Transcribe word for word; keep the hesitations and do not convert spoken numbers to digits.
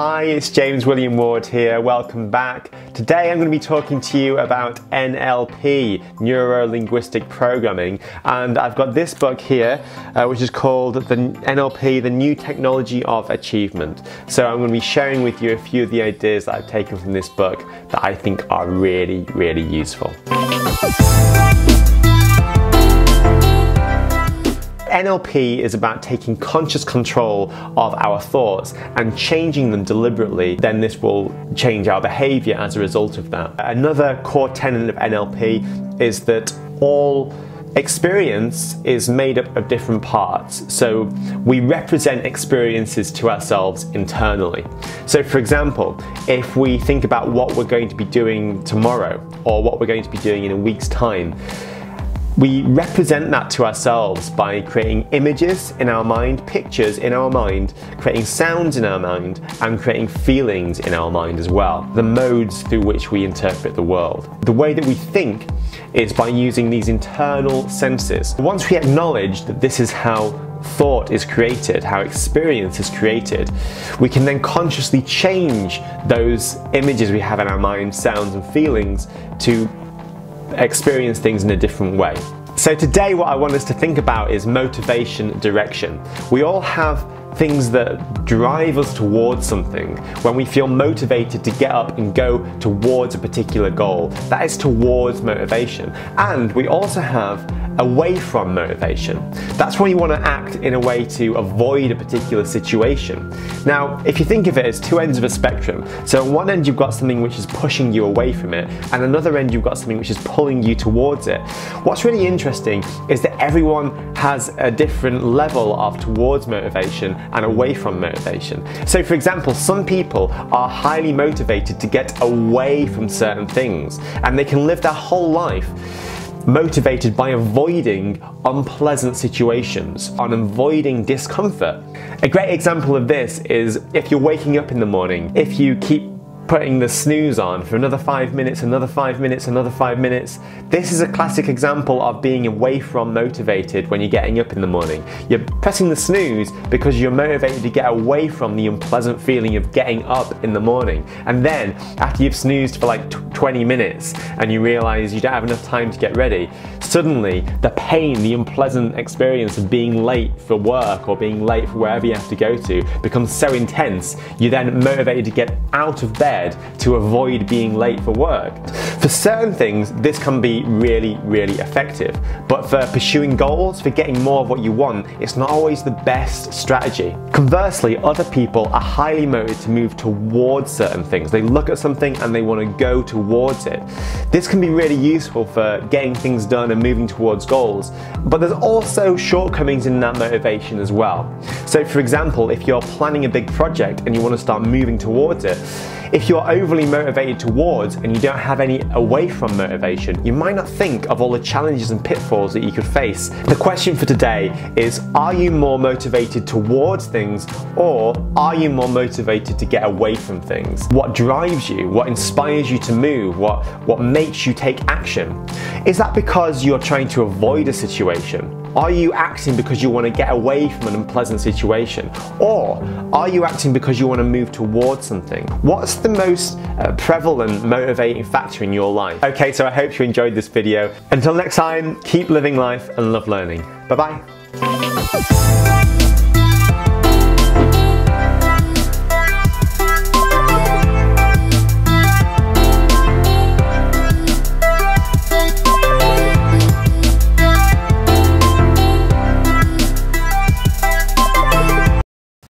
Hi, it's James William Ward here. Welcome back. Today I'm going to be talking to you about N L P, Neuro Linguistic Programming, and I've got this book here uh, which is called the N L P, The New Technology of Achievement. So I'm going to be sharing with you a few of the ideas that I've taken from this book that I think are really, really useful. N L P is about taking conscious control of our thoughts and changing them deliberately, then this will change our behavior as a result of that. Another core tenet of N L P is that all experience is made up of different parts, so we represent experiences to ourselves internally. So for example, if we think about what we're going to be doing tomorrow or what we're going to be doing in a week's time, we represent that to ourselves by creating images in our mind, pictures in our mind, creating sounds in our mind, and creating feelings in our mind as well. The modes through which we interpret the world. The way that we think is by using these internal senses. Once we acknowledge that this is how thought is created, how experience is created, we can then consciously change those images we have in our mind, sounds and feelings, to experience things in a different way. So today what I want us to think about is motivation, direction. We all have things that drive us towards something. When we feel motivated to get up and go towards a particular goal, that is towards motivation. And we also have away from motivation. That's when you want to act in a way to avoid a particular situation. Now, if you think of it as two ends of a spectrum, so on one end you've got something which is pushing you away from it, and another end you've got something which is pulling you towards it. What's really interesting is that everyone has a different level of towards motivation and away from motivation. So for example, some people are highly motivated to get away from certain things, and they can live their whole life motivated by avoiding unpleasant situations, on avoiding discomfort. A great example of this is if you're waking up in the morning, if you keep putting the snooze on for another five minutes, another five minutes, another five minutes. This is a classic example of being away from motivated when you're getting up in the morning. You're pressing the snooze because you're motivated to get away from the unpleasant feeling of getting up in the morning. And then after you've snoozed for like twenty minutes and you realize you don't have enough time to get ready, suddenly the pain, the unpleasant experience of being late for work or being late for wherever you have to go to becomes so intense, you're then motivated to get out of bed to avoid being late for work. For certain things, this can be really, really effective. But for pursuing goals, for getting more of what you want, it's not always the best strategy. Conversely, other people are highly motivated to move towards certain things. They look at something and they want to go towards it. This can be really useful for getting things done and moving towards goals. But there's also shortcomings in that motivation as well. So for example, if you're planning a big project and you want to start moving towards it, if you're overly motivated towards and you don't have any away from motivation, you might not think of all the challenges and pitfalls that you could face. The question for today is, are you more motivated towards things, or are you more motivated to get away from things? What drives you? What inspires you to move? What, what makes you take action? Is that because you're trying to avoid a situation? Are you acting because you want to get away from an unpleasant situation? Or are you acting because you want to move towards something? What's the most uh, prevalent motivating factor in your life? Okay, so I hope you enjoyed this video. Until next time, keep living life and love learning. Bye-bye.